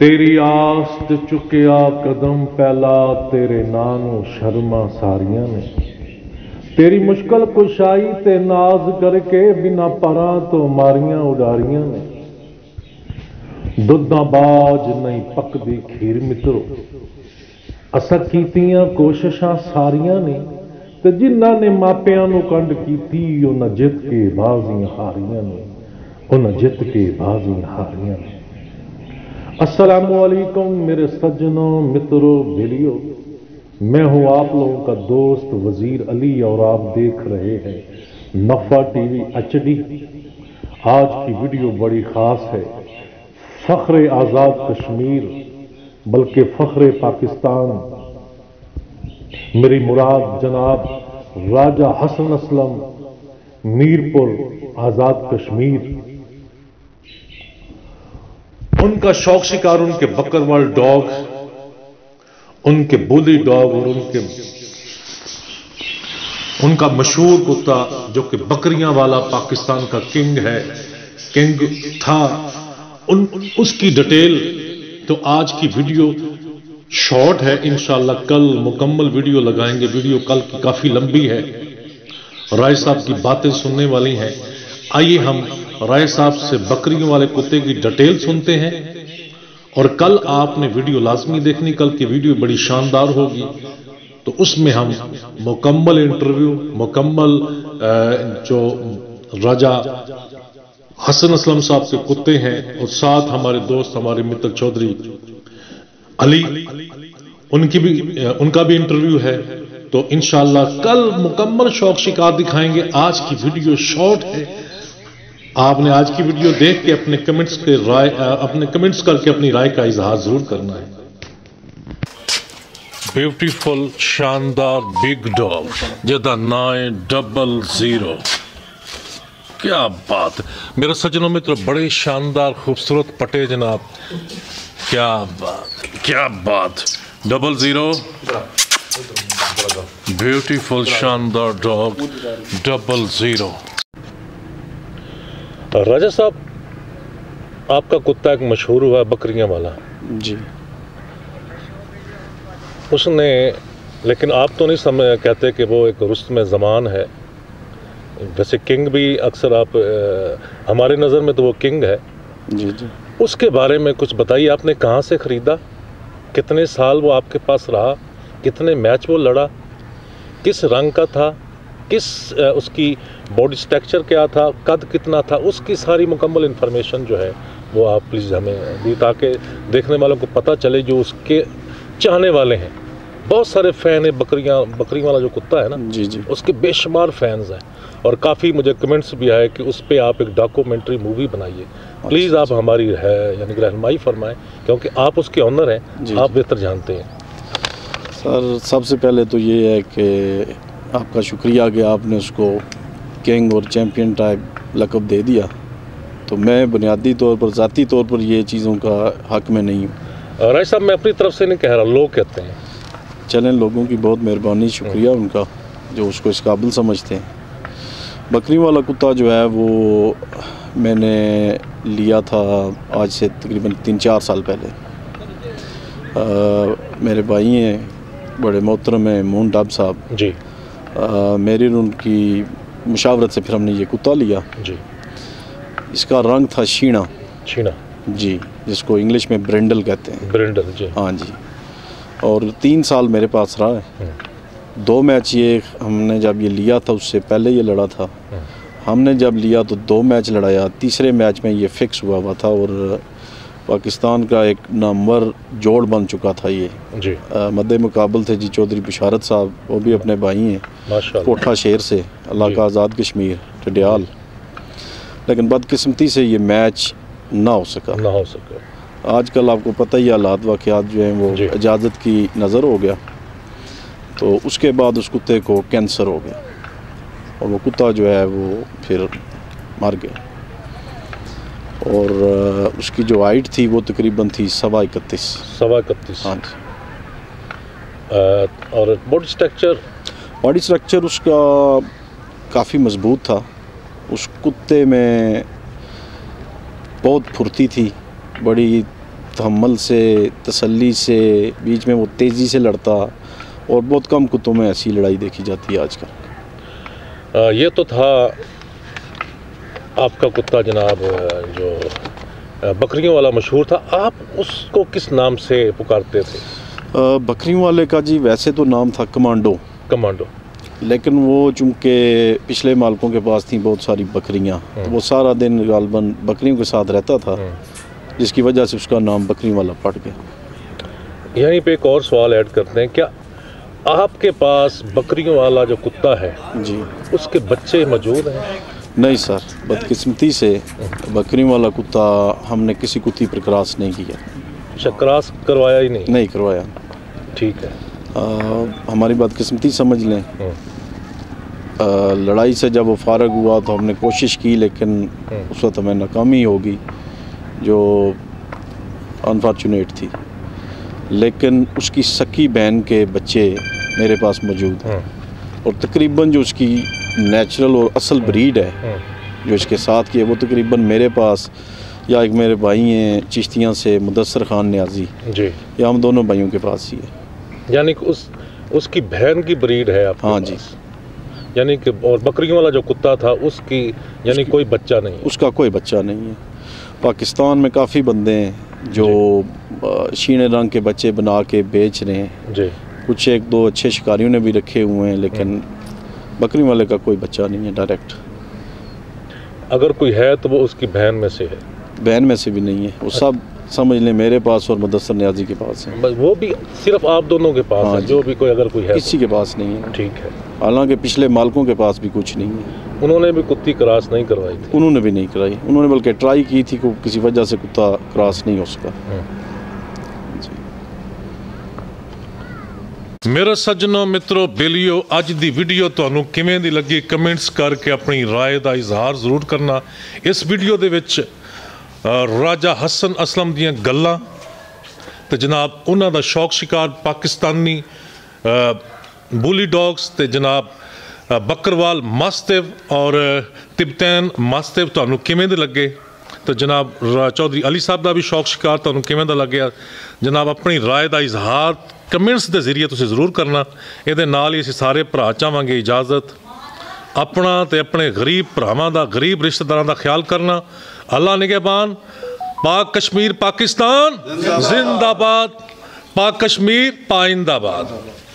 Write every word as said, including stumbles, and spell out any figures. तेरी आस्त चुकिया कदम फैला तेरे नानों शर्मा सारिया ने, तेरी मुश्किल कुशाई ते नाज करके बिना परा तो मारिया उड़ारिया ने। दुद्धा बाज नहीं पकदी खीर मित्रो, असा कीतियां कोशिशां सारिया ने, ते जिन्हां ने मापियां नू कंड कीती उन्हां जित के बाजियां हारियां ने, उन्हां जित के बाजियां हारियां ने। अस्सलामु अलैकुम मेरे सज्जनों, मित्रों, बेलियो, मैं हूं आप लोगों का दोस्त वजीर अली और आप देख रहे हैं नफा टीवी एच डी। आज की वीडियो बड़ी खास है, फख्रे आज़ाद कश्मीर बल्कि फख्रे पाकिस्तान। मेरी मुराद जनाब राजा हसन असलम मीरपुर आज़ाद कश्मीर, उनका शौक शिकार, उनके बकरवाल डॉग, उनके बुली डॉग और उनके उनका मशहूर कुत्ता जो कि बकरियां वाला पाकिस्तान का किंग है, किंग था, उन उसकी डिटेल तो आज की वीडियो शॉर्ट है। इंशाल्लाह कल मुकम्मल वीडियो लगाएंगे। वीडियो कल की काफ़ी लंबी है, राय साहब की बातें सुनने वाली हैं। आइए हम राय साहब से बकरियों वाले कुत्ते की डिटेल सुनते हैं। और कल आपने वीडियो लाजमी देखनी, कल की वीडियो बड़ी शानदार होगी। तो उसमें हम मुकम्मल इंटरव्यू, मुकम्मल जो राजा हसन असलम साहब के कुत्ते हैं और साथ हमारे दोस्त हमारे मित्र चौधरी अली, उनकी भी उनका भी इंटरव्यू है। तो इंशाल्लाह कल मुकम्मल शौक शिकार दिखाएंगे। आज की वीडियो शॉर्ट है। आपने आज की वीडियो देख के अपने कमेंट्स के राय अपने कमेंट्स करके अपनी राय का इजहार जरूर करना है। ब्यूटीफुल शानदार बिग डॉग जिदा नाइन डबल जीरो, क्या बात मेरे सज्जनों मित्रों, बड़े शानदार खूबसूरत पटे जनाब, क्या बात क्या बात। डबल ज़ीरो ब्यूटीफुल शानदार डॉग डबल ज़ीरो। राजा साहब, आपका कुत्ता एक मशहूर हुआ बकरियां वाला जी, उसने, लेकिन आप तो नहीं समझ कहते कि वो एक रुस्म ज़मान है। वैसे किंग भी अक्सर आप आ, हमारे नज़र में तो वो किंग है जी जी। उसके बारे में कुछ बताइए, आपने कहाँ से ख़रीदा, कितने साल वो आपके पास रहा, कितने मैच वो लड़ा, किस रंग का था, किस आ, उसकी बॉडी स्ट्रक्चर क्या था, कद कितना था, उसकी सारी मुकम्मल इन्फॉर्मेशन जो है वो आप प्लीज़ हमें दी, ताकि देखने वालों को पता चले जो उसके चाहने वाले हैं। बहुत सारे फ़ैन है, बकरियाँ बकरी वाला जो कुत्ता है ना जी जी, उसके बेशुमार फैंस हैं और काफ़ी मुझे कमेंट्स भी आए कि उस पर आप एक डॉक्यूमेंट्री मूवी बनाइए। प्लीज़ आप हमारी है यानी कि रहनुमाई फरमाएं, क्योंकि आप उसके ऑनर हैं, आप बेहतर जानते हैं। सर, सबसे पहले तो ये है कि आपका शुक्रिया कि आपने उसको किंग और चैम्पियन टाइप लकब दे दिया। तो मैं बुनियादी तौर पर, ज़ाती तौर पर ये चीज़ों का हक़ में नहीं हूँ। राय साहब, मैं अपनी तरफ से नहीं कह रहा, लोग कहते हैं। चलें, लोगों की बहुत मेहरबानी, शुक्रिया उनका जो उसको इस काबिल समझते हैं। बकरी वाला कुत्ता जो है वो मैंने लिया था आज से तकरीबन तीन चार साल पहले। आ, मेरे भाई हैं, बड़े मोहतरम हैं, मोहन डाब साहब जी, आ, मेरी उनकी मुशावरत से फिर हमने ये कुत्ता लिया जी। इसका रंग था शीना शीना जी, जिसको इंग्लिश में ब्रेंडल कहते हैं, ब्रेंडल जी हाँ जी। और तीन साल मेरे पास रहा है। दो मैच ये हमने जब ये लिया था, उससे पहले ये लड़ा था, हमने जब लिया तो दो मैच लड़ाया। तीसरे मैच में ये फ़िक्स हुआ हुआ था और पाकिस्तान का एक नामवर जोड़ बन चुका था ये जी। मद्दे मुकाबल थे जी चौधरी बशारत साहब, वो भी अपने भाई हैं माशाल्लाह, कोठा शेर से, अल्लाह का आज़ाद कश्मीर टडियाल। लेकिन बदकिस्मती से ये मैच ना हो सका ना हो सका आजकल आपको पता ही, हालात वाक़यात जो हैं वो इजाज़त की नज़र हो गया। तो उसके बाद उस कुत्ते को कैंसर हो गया और वो कुत्ता जो है वो फिर मर गया। और उसकी जो हाइट थी वो तकरीबन थी सवा इकतीस सवा इकतीस हाँ जी। और बॉडी स्ट्रक्चर बॉडी स्ट्रक्चर उसका काफ़ी मजबूत था। उस कुत्ते में बहुत फुर्ती थी, बड़ी तहम्मल से, तसल्ली से, बीच में वो तेज़ी से लड़ता, और बहुत कम कुतों में ऐसी लड़ाई देखी जाती है आजकल। ये तो था आपका कुत्ता जनाब जो बकरियों वाला मशहूर था, आप उसको किस नाम से पुकारते थे? बकरियों वाले का जी वैसे तो नाम था कमांडो। कमांडो, लेकिन वो चूँकि पिछले मालिकों के पास थी बहुत सारी बकरियाँ, तो वो सारा दिन गालबन बकरियों के साथ रहता था, जिसकी वजह से उसका नाम बकरी वाला पड़ गया। यहीं पे एक और सवाल ऐड करते हैं, क्या आपके पास बकरियों वाला जो कुत्ता है जी उसके बच्चे मौजूद हैं? नहीं सर, बदकिस्मती से बकरियों वाला कुत्ता हमने किसी कुत्ती पर क्रॉस नहीं किया। अच्छा, क्रॉस करवाया ही नहीं? नहीं करवाया। ठीक है, आ, हमारी बदकिस्मती समझ लें। आ, लड़ाई से जब वो फारग हुआ तो हमने कोशिश की, लेकिन उस वक्त हमें नाकामी होगी जो अनफॉर्चुनेट थी, लेकिन उसकी सकी बहन के बच्चे मेरे पास मौजूद हैं, और तकरीबन जो उसकी नेचुरल और असल ब्रीड है जो इसके साथ की है वो तकरीबन मेरे पास, या एक मेरे भाई हैं चिश्तियाँ से मुदस्सर खान न्याजी जी, या हम दोनों भाइयों के पास ही है। यानी कि उस उसकी बहन की ब्रीड है आपके? हाँ जी। यानी कि और बकरियों वाला जो कुत्ता था उसकी यानी कोई बच्चा नहीं? उसका कोई बच्चा नहीं है। पाकिस्तान में काफ़ी बंदे हैं जो शीने रंग के बच्चे बना के बेच रहे हैं जी, कुछ एक दो अच्छे शिकारियों ने भी रखे हुए हैं, लेकिन बकरी वाले का कोई बच्चा नहीं है डायरेक्ट। अगर कोई है तो वो उसकी बहन में से है? बहन में से भी नहीं है, वो सब समझ लें मेरे पास और मुदस्सर न्याजी के पास है। वो भी सिर्फ आप दोनों के पास? हाँ, है जो भी कोई अगर कोई है किसी के पास नहीं है। ठीक है, हालांकि पिछले मालिकों के पास भी कुछ नहीं है। उन्होंने भी कुत्ती क्रॉस नहीं करवाई थी? उन्होंने भी नहीं कराई, उन्होंने बल्कि ट्राई की थी, को किसी वजह से कुत्ता क्रॉस नहीं हो सका। मेरे सज्जनों, मित्रों, बेलियो, आज दी वीडियो तुहानू किवें दी लगी कमेंट्स करके अपनी राय दा इजहार जरूर करना। इस वीडियो दे विच राजा हसन असलम दियां गल्लां ते जनाब उन्हां दा शौक शिकार, पाकिस्तानी बुली डॉग्स ते जनाब बकरवाल मास्तेव और तिब्बतन मास्तेव तुहानू किवें दे लगे, तो जनाब चौधरी अली साहब का भी शौक शिकार तुहानू किवें दा लग्या, जनाब अपनी राय का इजहार कमेंट्स के जरिए तुसीं जरूर करना। इहदे नाल ही असीं सारे भरा चाहवांगे इजाज़त, अपना ते अपने गरीब भरावां दा, गरीब रिश्तेदारां दा ख्याल करना। अल्लाह निगहबान। पाक कश्मीर पाकिस्तान जिंदाबाद, पाक कश्मीर पाइंदाबाद।